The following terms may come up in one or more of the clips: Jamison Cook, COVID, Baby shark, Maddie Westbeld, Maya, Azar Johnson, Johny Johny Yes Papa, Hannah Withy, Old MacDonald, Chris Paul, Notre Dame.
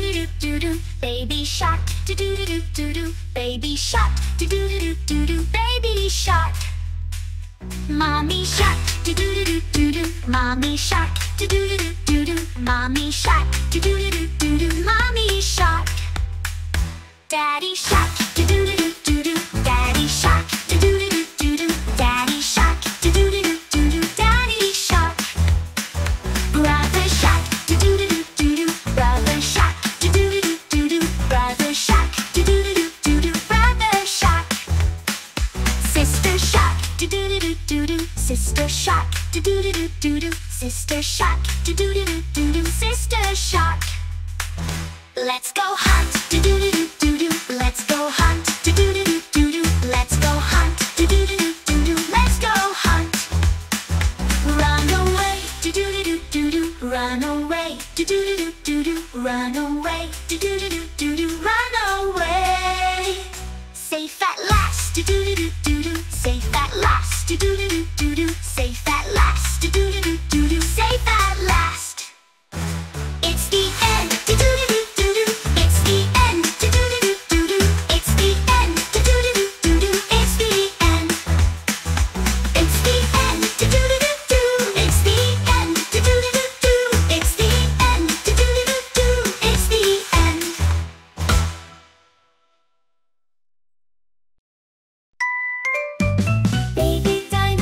do-do-do-do-do, baby shark. Do-do-do-do-do, baby shark. Do-do-do-do-do, baby shark. Mommy shark. Do-do-do-do-do, mommy shark. Do-do-do-do-do, mommy shark. Do-do-do-do-do, mommy shark. Daddy shark. Do-do-do-do-do, daddy shark. Do-do-do-do-do, daddy shark. Do-do-do-do-do, daddy shark. Brother shark. Do-do-do-do-do, brother shark. Do-do-do-do-do, brother shark. Do-do-do-do-do, brother shark. Sister shark. Do-do-do-do-do, sister shark. Do-do-do-do-do, sister shark. Do-do-do-do-do, sister shark. Let's go hunt. Do-do-do-do-do, let's go hunt. Do-do-do-do-do, let's go hunt. Do-do-do-do-do, let's go hunt. Run away. Do-do-do-do-do, run away. Do-do-do-do-do, run away. Do-do-do-do-do, run away. Safe at last. Do-do-do-do-do, safe at last. Do-do-do-do-do, safe at last. Do-do-do-do-do, safe at last. It's the end. Do-do-do-do. Baby time.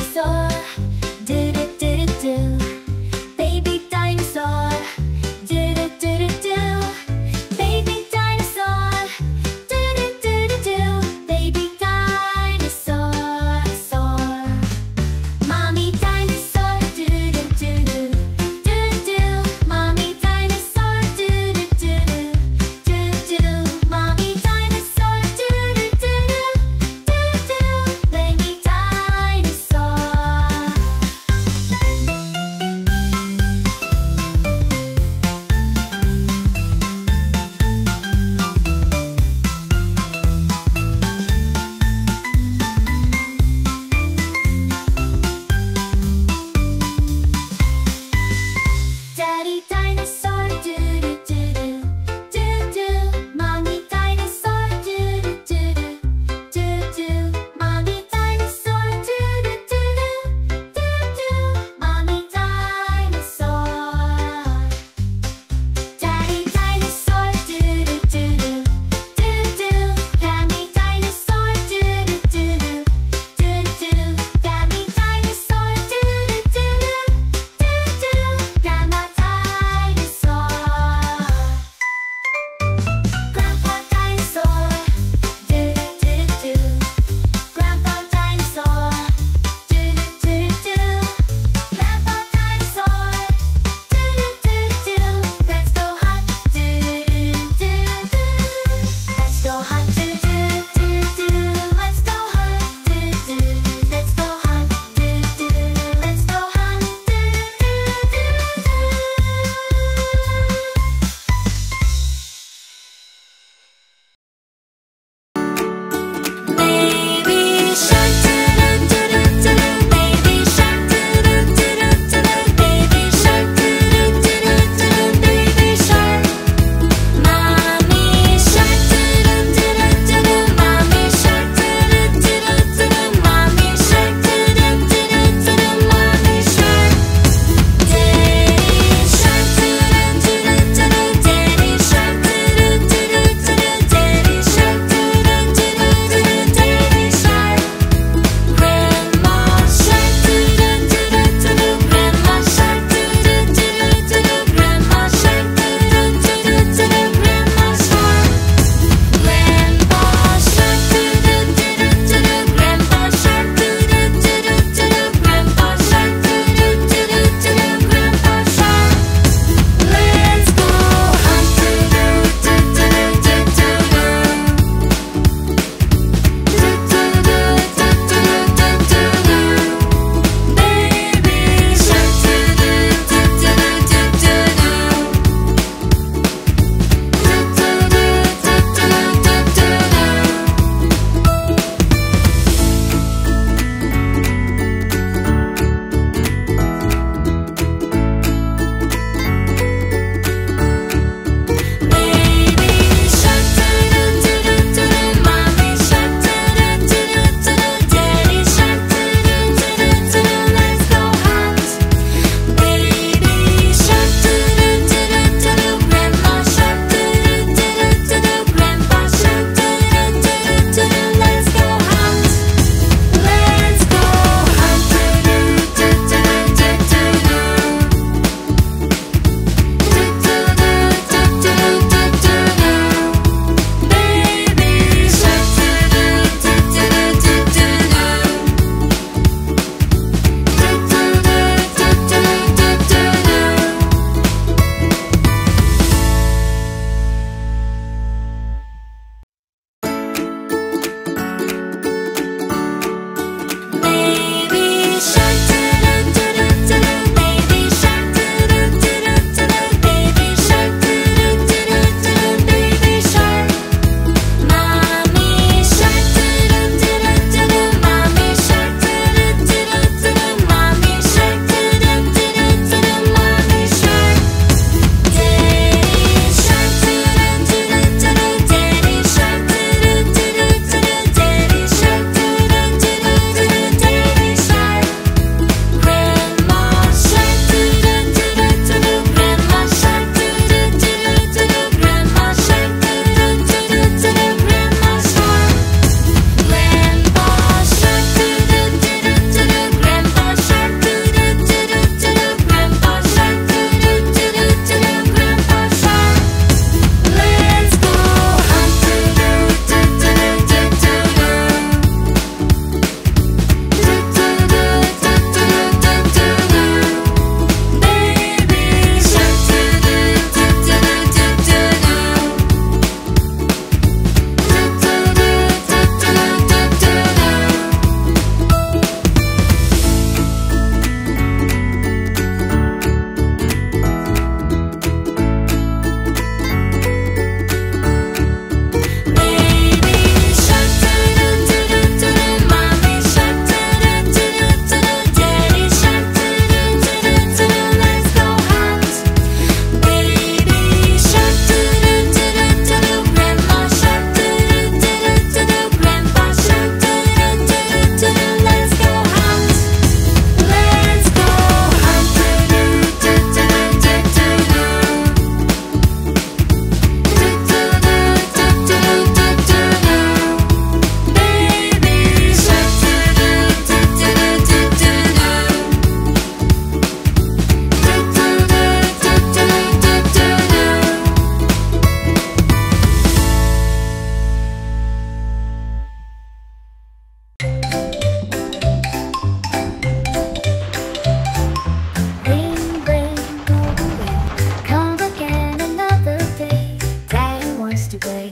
day.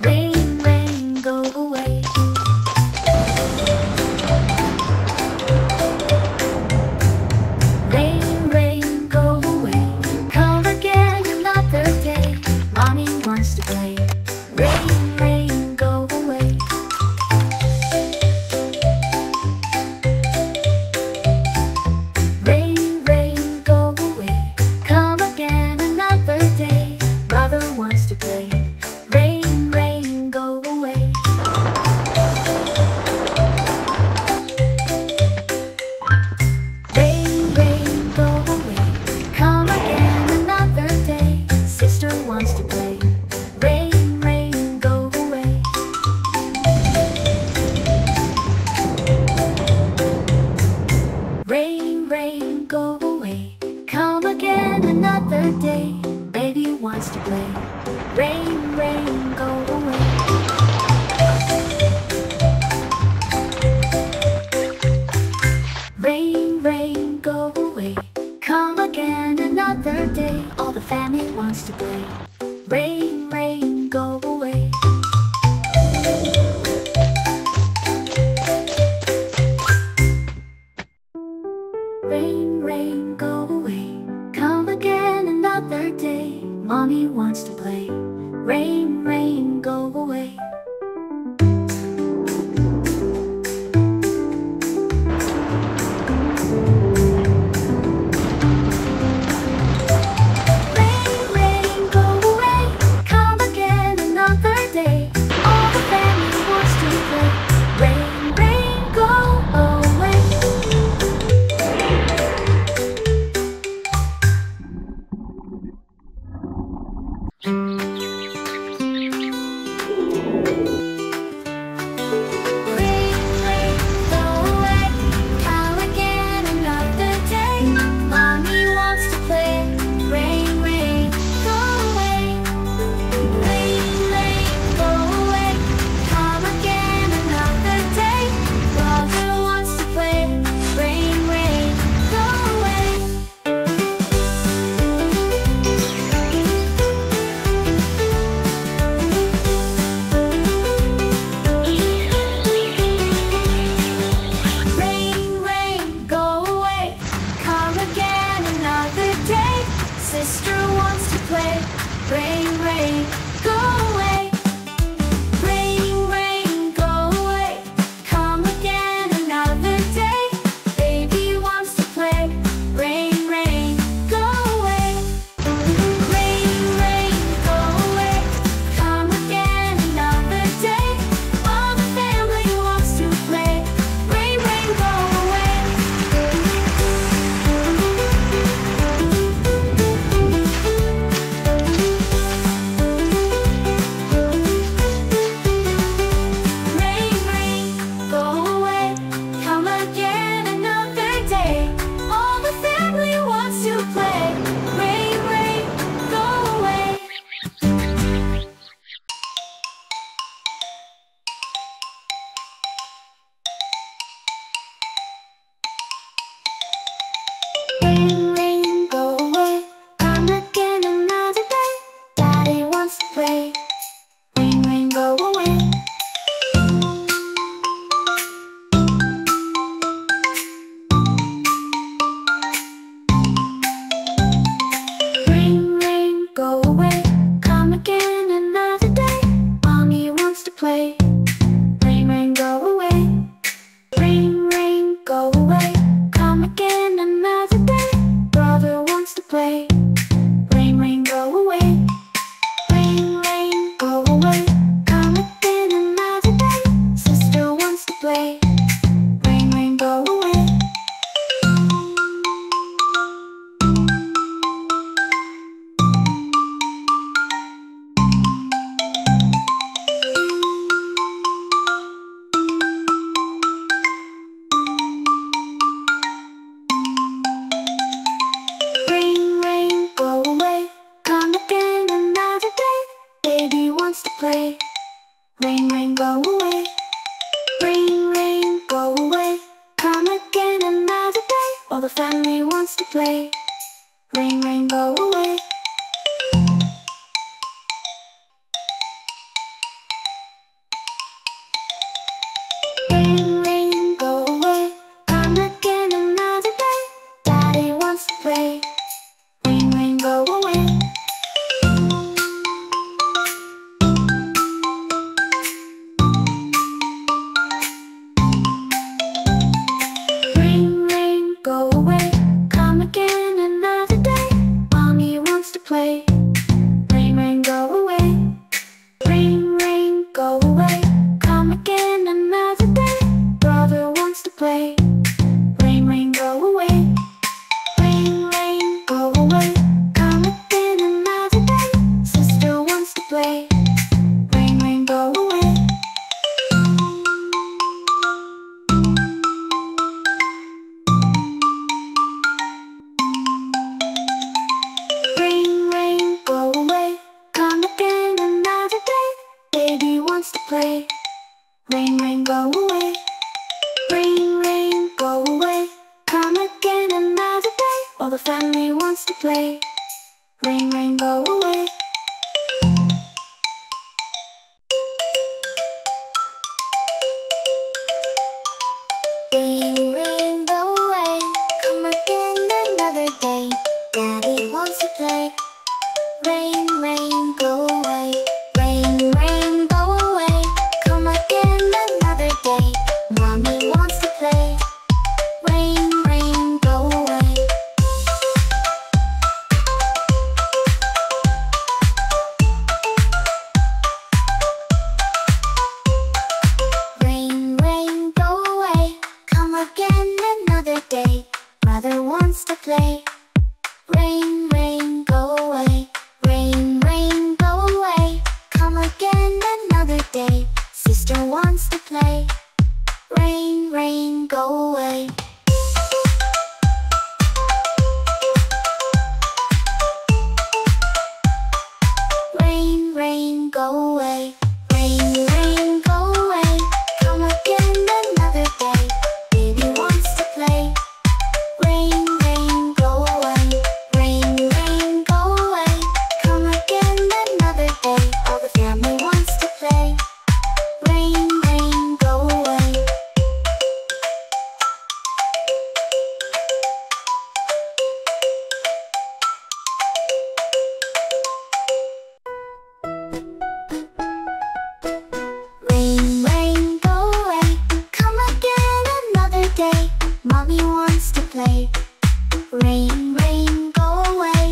Rain, rain, go away. Rain, rain, go away. Come again another day. Mommy wants to play. Rain, rain, go away. Rain, rain, go away. Come again another day. Brother wants to play. Rain, rain, go away. Rain, rain, go away. Come again another day. Sister wants to play. Rain, rain, go away. Rain, rain, go away. Come again another day. Baby wants to play. Rain, rain, go away. Rain, rain, go away. Come again another day. All the family wants to play. Rain, rain, go away. Rain, rain, go away. Come again another day. Mommy wants to play. Rain, rain, go away. Rain, rain, go away. Come again another day. All the family wants to play. Rain, rain, go away. Rain, rain, go away. Come again another day. Mommy wants to play. Rain, rain, go away. Rain, rain, go away. Come again another day. Brother wants to play. Rain, rain, go away. Rain, rain, go away. Come again another day. Sister wants to play. Rain, rain, go away. Rain, rain, go away. Come again another day. Baby wants to play. Rain, rain, go away. Rain, rain, go away. Come again another day. All the family wants to play. Rain, rain, go away. Rain, rain, go away. Come again another day. All the family wants to play. Rain, rain, go away. Rain, rain, go away. Come again another day. Daddy wants to play. Rain, rain, go away. Rain, rain, go away. Come again another day. Mommy wants to play. Rain, rain, go away. Rain, rain, go away. Come again another day. Brother wants to play. Rain, rain, go away. Rain, rain, go away. Come again another day. Sister wants to play. Rain, rain, go away. Rain, rain, go away. Come again another day. Baby wants to play. Rain, rain, go away. Rain, rain, go away. Come again another day. All the family wants to play. Rain, rain, go away. go away. Rain, rain, go away. Come again another day. Baby wants to play. Rain, rain, go away. Rain, rain, go away. Come again another day. All the family wants to play. Rain, rain, go away. Mommy wants to play. Rain, rain, go away.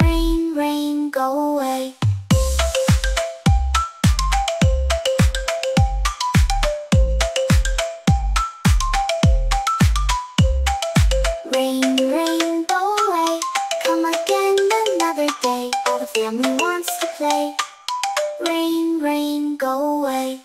Rain, rain, go away. Rain, rain, go away. Come again another day. All the family wants to play. Rain, rain, go away.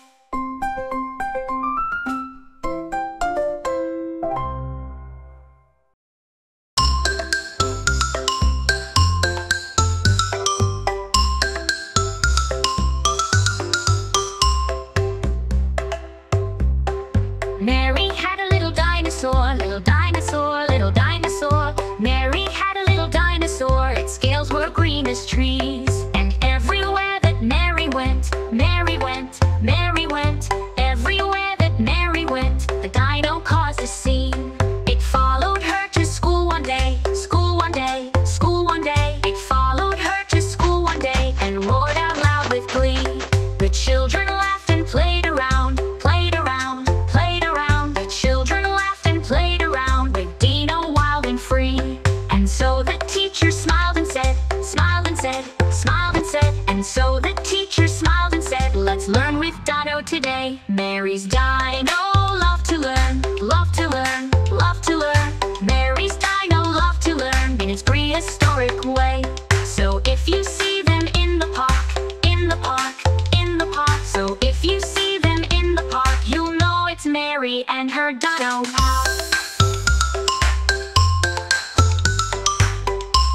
Mary had a little dinosaur, little dinosaur, little dinosaur. Mary had a little dinosaur, its scales were green as trees. Mary went, everywhere that Mary went, the dino caused a scene. It followed her to school one day, school one day, school one day. It followed her to school one day and roared out loud with glee. The children laughed and played around, played around, played around. The children laughed and played around with Dino wild and free. And so the teacher smiled and said, smiled and said, smiled and said. And so the teacher smiled and said, let's learn with Dino today. Mary's dino loved to learn, loved to learn, loved to learn. Mary's dino loved to learn in its prehistoric way.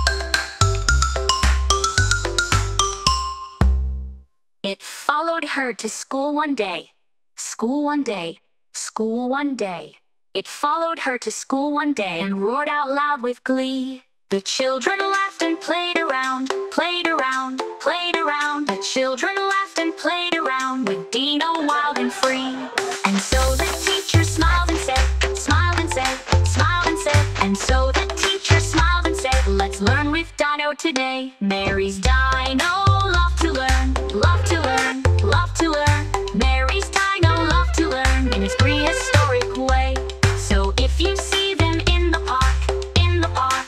So if you see them in the park, in the park, in the park. So if you see them in the park, you'll know it's Mary and her dino. It followed her to school one day, school one day, school one day. It followed her to school one day and roared out loud with glee. The children laughed and played around, played around, played around. The children laughed and played around with Dino wild and free. And so the teacher smiled and said, smiled and said, smiled and said. And so the teacher smiled and said, let's learn with Dino today. Mary's dino loved to learn, loved to learn, loved to learn. Mary's dino loved to learn in its prehistoric way. So if you see them in the park, in the park,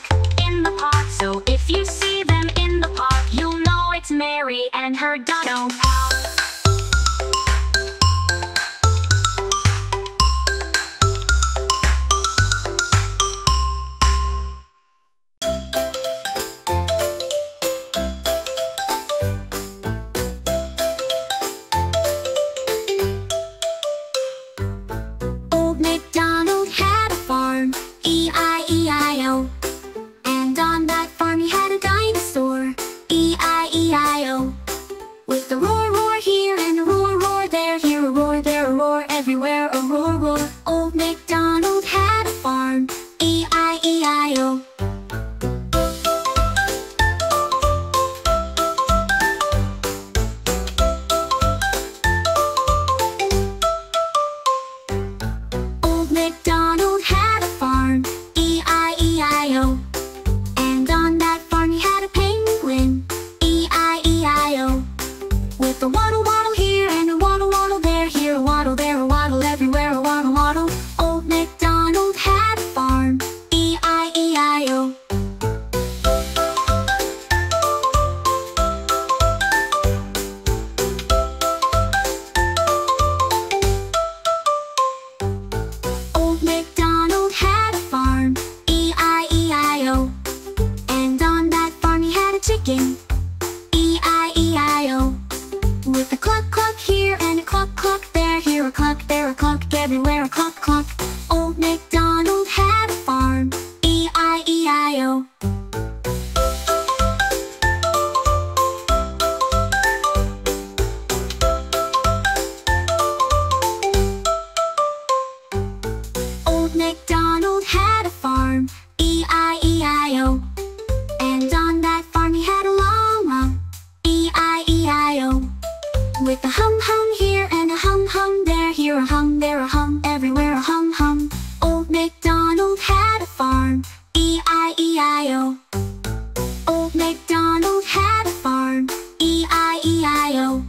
in the park. So if you see them in the park, you'll know it's Mary and her dino. Old MacDonald had a farm, E-I-E-I-O. And on that farm he had a dinosaur, E-I-E-I-O. With the roar E-I-O. Old MacDonald had a farm, E-I-E-I-O.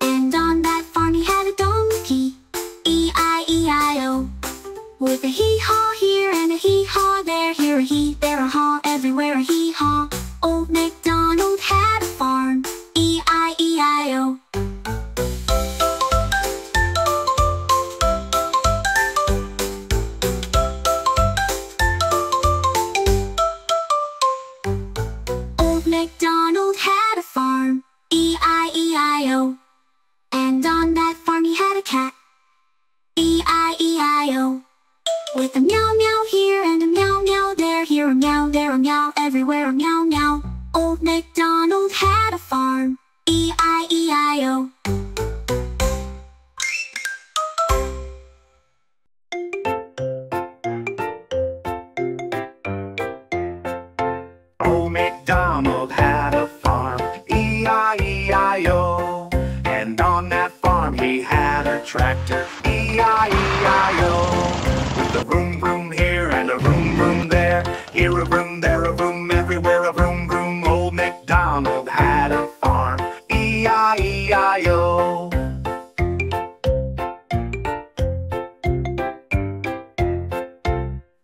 And on that farm he had a donkey, E-I-E-I-O. With a hee-haw here and a hee-haw there, here a hee, there a haw, everywhere a hee-haw. Old MacDonald had a farm, E-I-E-I-O. MacDonald had a farm, E-I-E-I-O. And on that farm he had a cat, E-I-E-I-O. With a meow-meow here and a meow-meow there, here a meow, there a meow, everywhere a meow-meow. Old MacDonald had a farm, E-I-E-I-O. Old MacDonald had a farm, E-I-E-I-O. And on that farm he had a tractor, E-I-E-I-O. With a vroom vroom here and a vroom vroom there, here a vroom, there a vroom, everywhere a vroom vroom. Old MacDonald had a farm, E-I-E-I-O.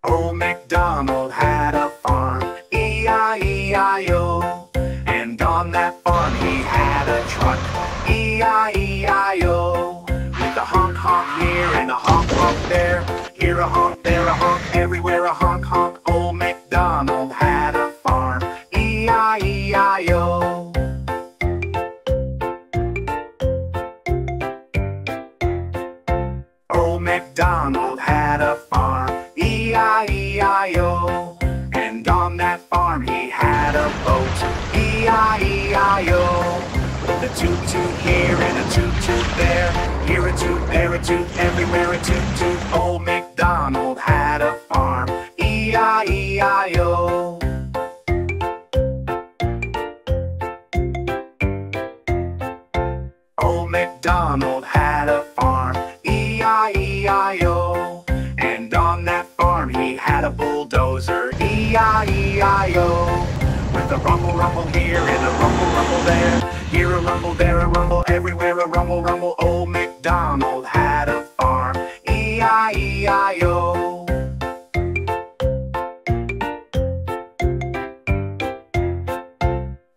Old MacDonald had a farm, E-I-E-I-O. And on that farm he had a truck, E-I-E-I-O. With a honk honk here and a honk honk there, here a honk, there a honk, everywhere a honk honk. Old MacDonald had a farm, E-I-E-I-O. Old MacDonald had a farm, E-I-E-I-O. And on that farm he had a boat, E-I-E-I-O. With a toot-toot here and a toot-toot there, here a toot, there a toot, everywhere a toot-toot. Old MacDonald had a farm, E-I-E-I-O. Old MacDonald had a farm, E-I-E-I-O. And on that farm he had a bulldozer, E-I-E-I-O. With a rumble rumble here and a rumble rumble there, here a rumble, there a rumble, everywhere a rumble rumble. Old MacDonald had a farm, E-I-E-I-O.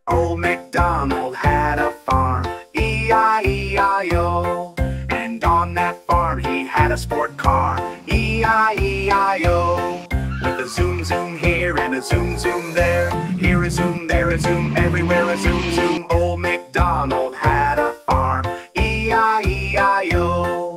Old MacDonald had a farm, E-I-E-I-O. And on that farm he had a sport car, E-I-E-I-O. With a zoom zoom here and a zoom zoom there, here a zoom, there a zoom, everywhere a zoom zoom. Old MacDonald had a farm, E-I-E-I-O.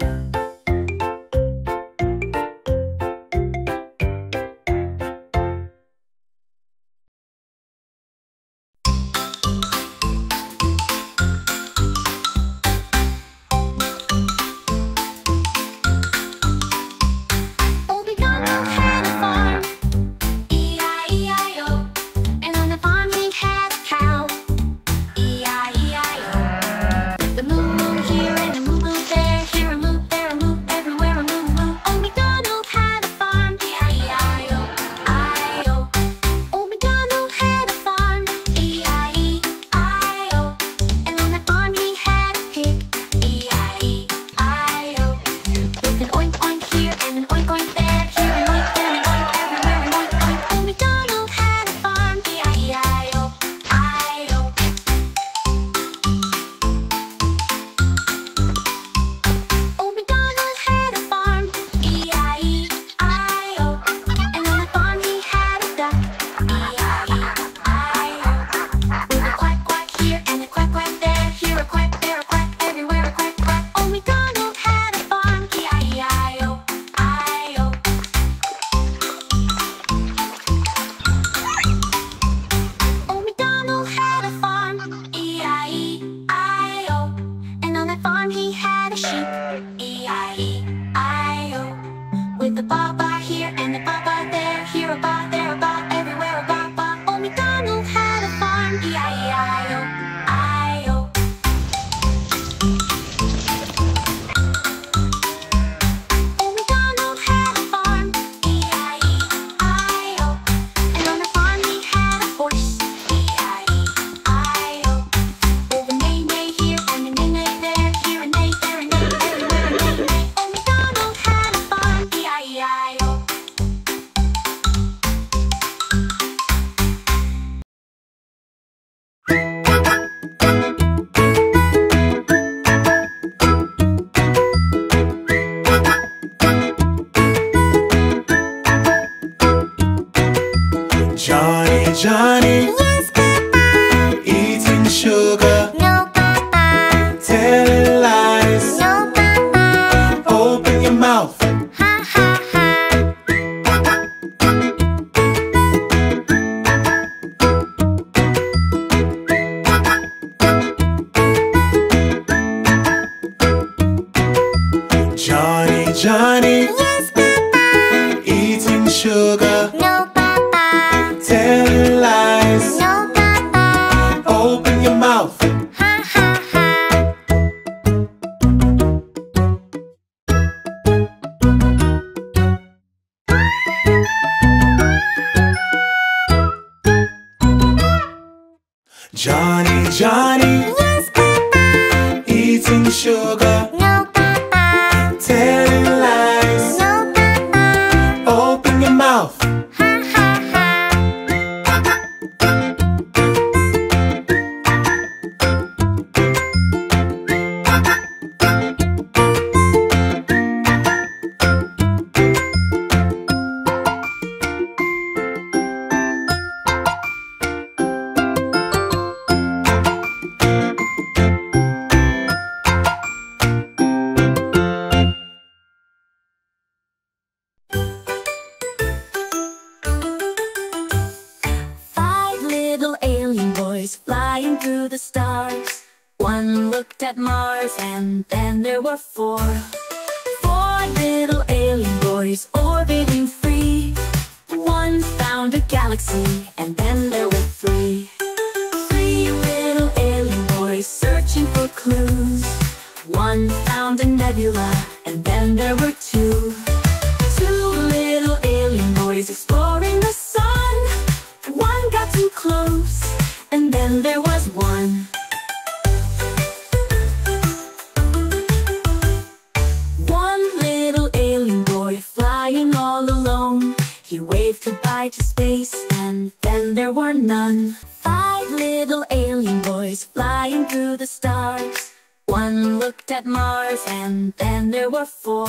Johnny, Johnny. Yes, Papa. Eating sugar. No, Papa. Telling lies. No, Papa. Open your mouth. Ha, ha, ha. Johnny, Johnny. Yes, Papa. Eating sugar. No, Papa. Telling lies. No, Papa. Open your mouth. Ha, ha, ha. Johnny, Johnny. Yes, Papa. Eating sugar. No, Papa. Telling lies. No, Papa. Open your mouth. Ha, ha, Flying through the stars. One looked at Mars, and then there were four. Four little alien boys orbiting free. One found a galaxy, and then there were three. Three little alien boys searching for clues. One found a nebula, and then there were two. Two little alien boys exploring the sun. One got too close, and then there was one. One little alien boy flying all alone. He waved goodbye to space, and then there were none. Five little alien boys flying through the stars. One looked at Mars, and then there were four.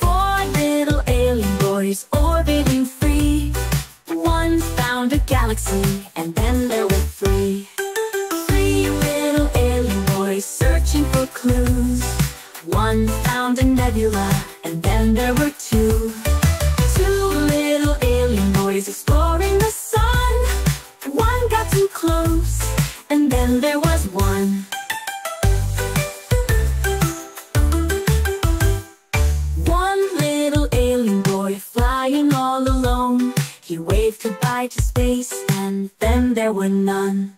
Four little alien boys orbiting free. One found a galaxy, and then there were three. Three little alien boys searching for clues. One found a nebula, and then there were two. Two little alien boys exploring the sun. One got too close, and then there was one. One little alien boy flying all alone. He waved goodbye to space, and then there were none.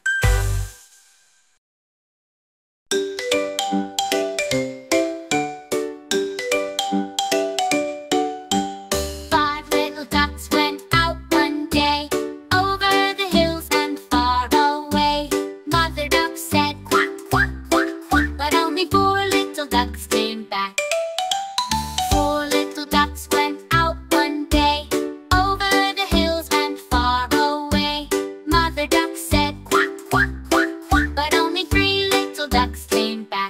Five little ducks went out one day, over the hills and far away. Mother duck said quack, quack, quack, quack, but only four little ducks came back. Four little ducks went out one day, ducks came back.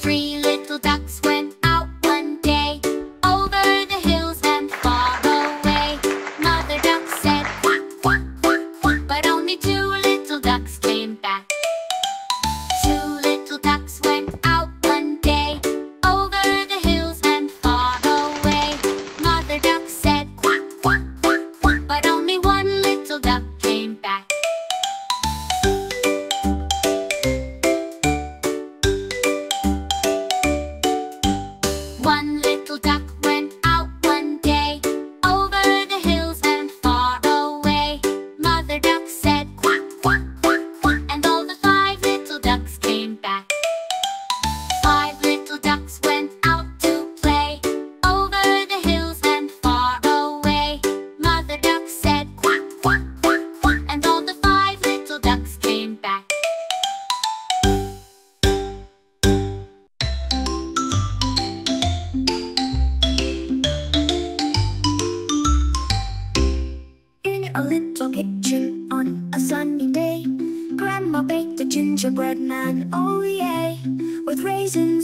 Three little ducks went out one day, over the hills and far away. Mother duck said quack, quack, quack, quack, but only two little ducks came back. Two little ducks went out one day, over the hills and far away. Mother duck said quack, quack, but only one little duck came back.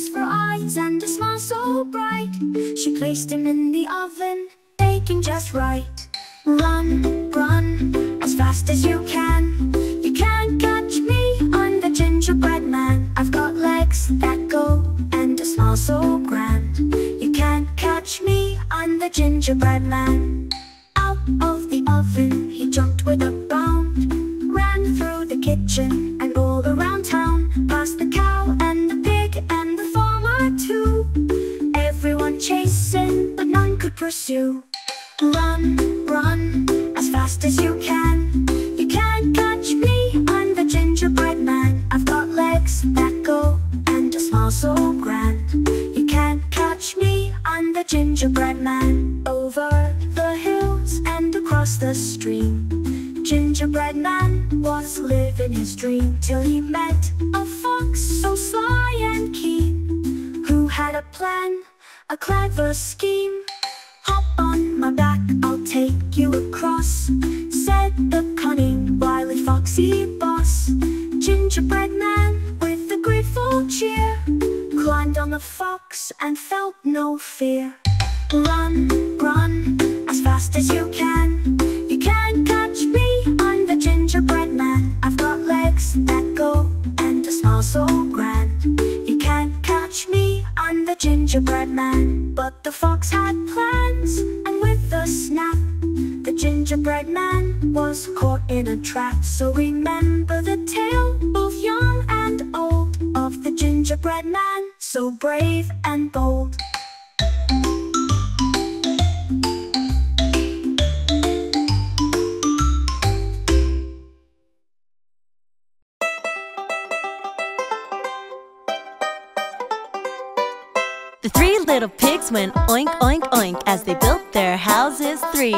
teeth for eyes and a smile so bright. She placed him in the oven, baking just right. Run, run, as fast as you can. You can't catch me, I'm the gingerbread man. I've got legs that go and a smile so grand. You can't catch me, I'm the gingerbread man. Out of the oven, he jumped with a bound, ran through the kitchen and all around town, past the cow and the pig and the farmer too. Everyone chasing, but none could pursue. Run, run, as fast as you can. You can't catch me, I'm the gingerbread man. I've got legs that go and a smile so grand. You can't catch me, I'm the gingerbread man. Over the hills and across the stream, gingerbread man was living his dream, till he met a fox so sly and keen, who had a plan, a clever scheme. Hop on my back, I'll take you across, said the cunning, wily, foxy boss. Gingerbread man, with a grateful cheer, climbed on the fox and felt no fear. Run, run, as fast as you can. You can't catch me, I'm the gingerbread man. I've got legs that go and a smile so grand. You can't catch me, I'm the gingerbread man. But the fox had plans, and with a snap, the gingerbread man was caught in a trap. So remember the tale, both young and old, of the gingerbread man, so brave and bold. The three little pigs went oink, oink, oink as they built their houses three.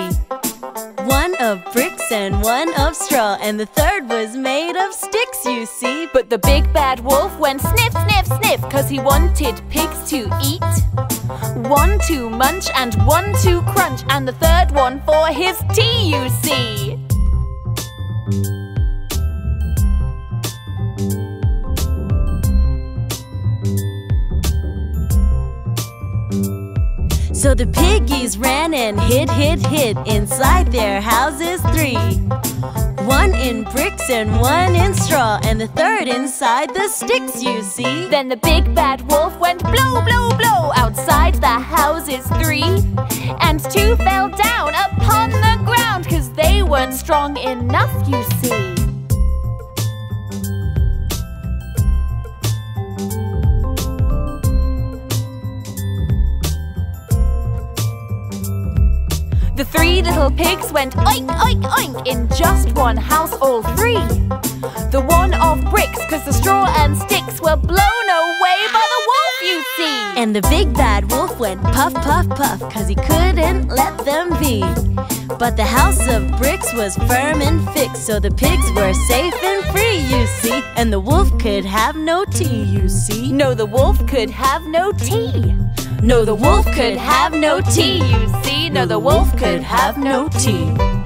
One of bricks and one of straw, and the third was made of sticks, you see. But the big bad wolf went sniff, sniff, sniff, 'cause he wanted pigs to eat. One to munch and one to crunch, and the third one for his tea, you see. So the piggies ran and hid, hid, hid inside their houses three. One in bricks and one in straw, and the third inside the sticks, you see. Then the big bad wolf went blow, blow, blow outside the houses three. And two fell down upon the ground, 'cause they weren't strong enough, you see. The three little pigs went oink, oink, oink in just one house, all three. The one of bricks, 'cause the straw and sticks were blown away by the wolf, you see. And the big bad wolf went puff, puff, puff, 'cause he couldn't let them be. But the house of bricks was firm and fixed, so the pigs were safe and free, you see. And the wolf could have no tea, you see. No, the wolf could have no tea. No, the wolf could have no tea, you see. No, the wolf could have no tea.